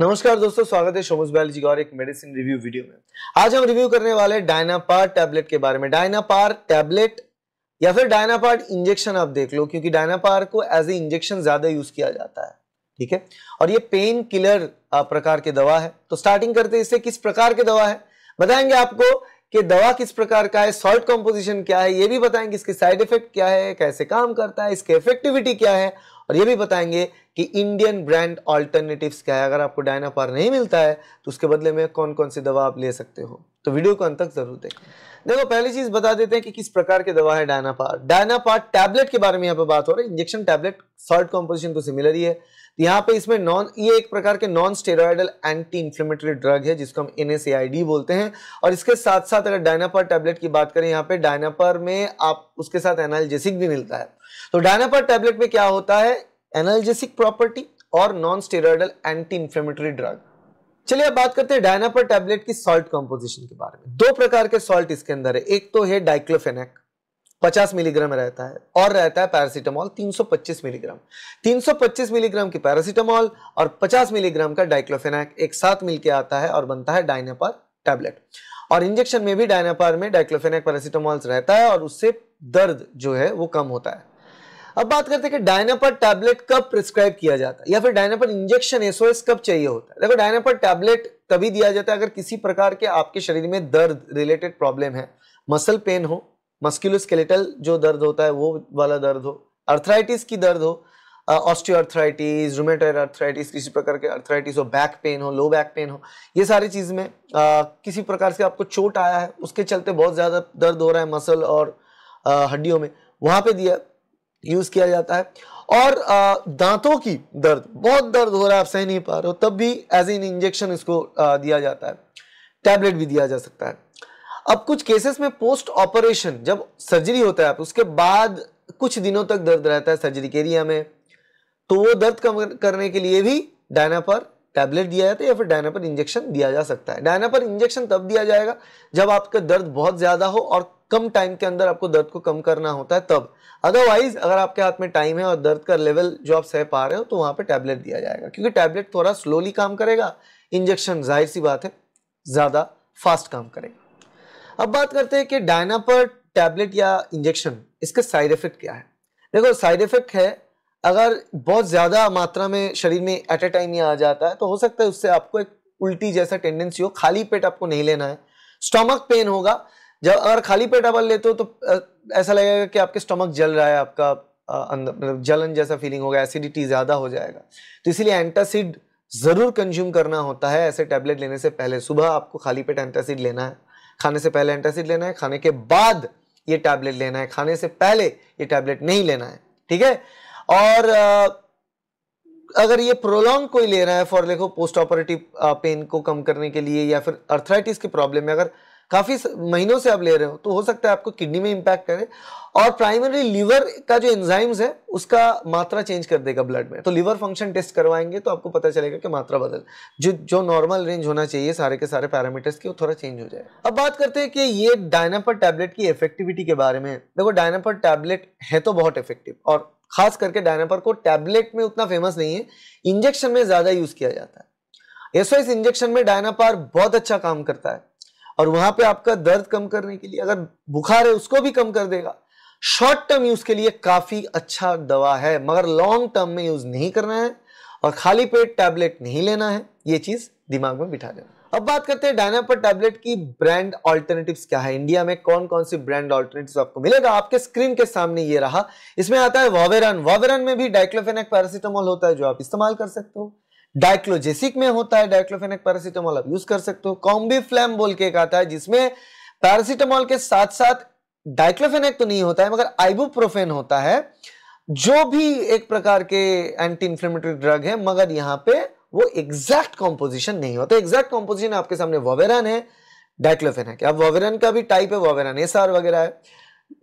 नमस्कार दोस्तों, स्वागत है शोमुस बायोलॉजी और एक मेडिसिन रिव्यू वीडियो में। आज हम रिव्यू करने वाले डायनापार टैबलेट के बारे में। डायनापार टैबलेट या फिर डायनापार इंजेक्शन आप देख लो, क्योंकि डायनापार को एज ए इंजेक्शन ज्यादा यूज किया जाता है, ठीक है। और ये पेन किलर प्रकार की दवा है। तो स्टार्टिंग करते इससे किस प्रकार की दवा है बताएंगे आपको, कि दवा किस प्रकार का है, सॉल्ट कंपोजिशन क्या है ये भी बताएंगे, इसके साइड इफेक्ट क्या है, कैसे काम करता है, इसके इफेक्टिविटी क्या है, और ये भी बताएंगे कि इंडियन ब्रांड अल्टरनेटिव्स क्या है। अगर आपको डायनापार नहीं मिलता है तो उसके बदले में कौन कौन सी दवा आप ले सकते हो। तो वीडियो को अंत तक जरूर देखें। देखो, पहली चीज बता देते हैं कि किस प्रकार की दवा है डायनापार। डायनापार टैबलेट के बारे में यहाँ पे बात हो रही है। इंजेक्शन टैबलेट सॉल्ट कॉम्पोजिशन तो सिमिलर ही है। यहाँ पे इसमें ये एक प्रकार के non steroidal anti inflammatory drug है, जिसको हम NSAID बोलते हैं। और इसके साथ साथ अगर डायनापार टैबलेट की बात करें, यहाँ पे डायनापार में आप उसके साथ एनाल्जेसिक भी मिलता है। तो डायनापार टैबलेट में क्या होता है, एनाल्जेसिक प्रॉपर्टी और non steroidal anti inflammatory drug. चलिए अब बात करते हैं डायनापार टैबलेट की सॉल्ट कंपोजिशन के बारे में। दो प्रकार के सॉल्ट इसके अंदर है। एक तो है डाइक्लोफेनेक 50 मिलीग्राम रहता है, और रहता है पैरासीटामोल 325 मिलीग्राम। 325 मिलीग्राम की पैरासीटामोल और 50 मिलीग्राम का डाइक्लोफेनेक एक साथ मिलकर आता है और बनता है डायनापार टैबलेट। और इंजेक्शन में भी डायनापार में डाइक्लोफेनेक पैरासीटामोल रहता है और उससे दर्द जो है वो कम होता है। अब बात करते हैं कि डायनापार टैबलेट कब प्रिस्क्राइब किया जाता है या फिर डायनापार इंजेक्शन SOS कब चाहिए होता है। देखो, डायनापार टैबलेट तभी दिया जाता है अगर किसी प्रकार के आपके शरीर में दर्द रिलेटेड प्रॉब्लम है, मसल पेन हो, मस्कुलोस्केलेटल जो दर्द होता है वो वाला दर्द हो, अर्थराइटिस की दर्द हो, ऑस्टियोआर्थराइटिस, रूमेटॉइड आर्थराइटिस, किसी प्रकार के आर्थराइटिस हो, बैक पेन हो, लो बैक पेन हो, ये सारी चीज में किसी प्रकार से आपको चोट आया है, उसके चलते बहुत ज्यादा दर्द हो रहा है मसल और हड्डियों में, वहां पे दिया यूज किया जाता है। और दांतों की दर्द, बहुत दर्द हो रहा है, आप सह नहीं पा रहे हो, तब भी एज एन इंजेक्शन इसको दिया जाता है, टैबलेट भी दिया जा सकता है। अब कुछ केसेस में पोस्ट ऑपरेशन, जब सर्जरी होता है उसके बाद कुछ दिनों तक दर्द रहता है सर्जरी के एरिया में, तो वो दर्द कम करने के लिए भी डायनापार टैबलेट दिया जाता है या फिर डायनापार इंजेक्शन दिया जा सकता है। डायनापार इंजेक्शन तब दिया जाएगा जब आपका दर्द बहुत ज्यादा हो और कम टाइम के अंदर आपको दर्द को कम करना होता है तब। अदरवाइज अगर आपके हाथ में टाइम है और दर्द का लेवल जो आप सह पा रहे हो, तो वहां पे टैबलेट दिया जाएगा, क्योंकि टैबलेट थोड़ा स्लोली काम करेगा, इंजेक्शन जाहिर सी बात है ज्यादा फास्ट काम करेगा। अब बात करते हैं कि डायनापार टैबलेट या इंजेक्शन, इसके साइड इफेक्ट क्या है। देखो, साइड इफेक्ट है अगर बहुत ज्यादा मात्रा में शरीर में एट ए टाइम आ जाता है तो हो सकता है उससे आपको एक उल्टी जैसा टेंडेंसी हो। खाली पेट आपको नहीं लेना है, स्टमक पेन होगा। जब अगर खाली पेट आप लेते हो तो ऐसा लगेगा कि आपके स्टमक जल रहा है, आपका अंदर जलन जैसा फीलिंग होगा, एसिडिटी ज्यादा हो जाएगा। तो इसलिए एंटासिड जरूर कंज्यूम करना होता है। ऐसे टैबलेट लेने से पहले सुबह आपको खाली पेट एंटासिड लेना है, खाने से पहले एंटासिड लेना है, खाने के बाद ये टैबलेट लेना है, खाने से पहले ये टैबलेट नहीं लेना है, ठीक है। और अगर ये प्रोलॉन्ग कोई ले रहा है फॉर, देखो, पोस्ट ऑपरेटिव पेन को कम करने के लिए या फिर अर्थराइटिस के प्रॉब्लम में अगर काफी महीनों से आप ले रहे हो, तो हो सकता है आपको किडनी में इंपैक्ट करे और प्राइमरी लीवर का जो एंजाइम्स है उसका मात्रा चेंज कर देगा ब्लड में। तो लीवर फंक्शन टेस्ट करवाएंगे तो आपको पता चलेगा कि मात्रा बदल, जो नॉर्मल रेंज होना चाहिए सारे के सारे पैरामीटर्स की, वो थोड़ा चेंज हो जाए। अब बात करते हैं कि ये डायनापार टैबलेट की इफेक्टिविटी के बारे में। देखो, डायनापार टैबलेट है तो बहुत इफेक्टिव, और खास करके डायनापार को टैबलेट में उतना फेमस नहीं है, इंजेक्शन में ज्यादा यूज किया जाता है। SOS इंजेक्शन में डायनापार बहुत अच्छा काम करता है और वहां पे आपका दर्द कम करने के लिए, अगर बुखार है उसको भी कम कर देगा। शॉर्ट टर्म यूज के लिए काफी अच्छा दवा है, मगर लॉन्ग टर्म में यूज नहीं करना है और खाली पेट टैबलेट नहीं लेना है, ये चीज दिमाग में बिठा देना। अब बात करते हैं डायनापार टैबलेट की ब्रांड ऑल्टरनेटिव्स क्या है। इंडिया में कौन कौन सी ब्रांड ऑल्टरनेटिव्स आपको मिलेगा। आपके स्क्रीन के सामने ये रहा, इसमें आता है वोवेरन। वोवेरन में भी डाइक्लोफेनेक पैरासीटामोल होता है जो आप इस्तेमाल कर सकते हो। डाइक्लोजेसिक में होता है डाइक्लोफेनेक पैरासीटामोल, आप यूज कर सकते हो। कॉम्बिफ्लैम बोल के एक आता है जिसमें पैरासीटामोल के साथ साथ डाइक्लोफेनेक तो नहीं होता है, मगर आइबुप्रोफेन होता है, जो भी एक प्रकार के एंटी इन्फ्लेमेटरी ड्रग है, मगर यहाँ पे वो एग्जैक्ट कॉम्पोजिशन नहीं होता। एग्जैक्ट कॉम्पोजिशन आपके सामने वोवेरन है, डाइक्लोफेनेक है। अब वोवेरन का भी टाइप है, वोवेरन SR वगैरह है,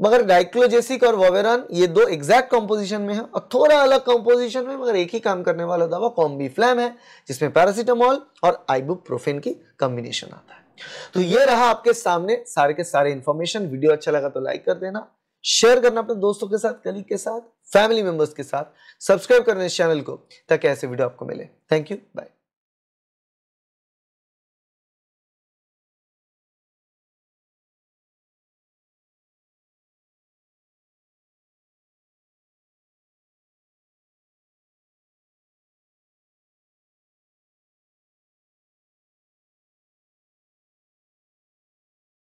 मगर डाइक्लोजेसिक और वोवेरन ये दो एग्जैक्ट कंपोजिशन में है और थोड़ा अलग कंपोजिशन में, मगर एक ही काम करने वाला दवा कॉम्बिफ्लैम है, जिसमें पैरासीटामोल और आइबुप्रोफेन की कॉम्बिनेशन आता है। तो ये रहा आपके सामने सारे के सारे इंफॉर्मेशन। वीडियो अच्छा लगा तो लाइक कर देना, शेयर करना अपने दोस्तों के साथ, कलीग के साथ, फैमिली मेंबर्स के साथ। सब्सक्राइब करना इस चैनल को ताकि ऐसे वीडियो आपको मिले। Thank you, bye.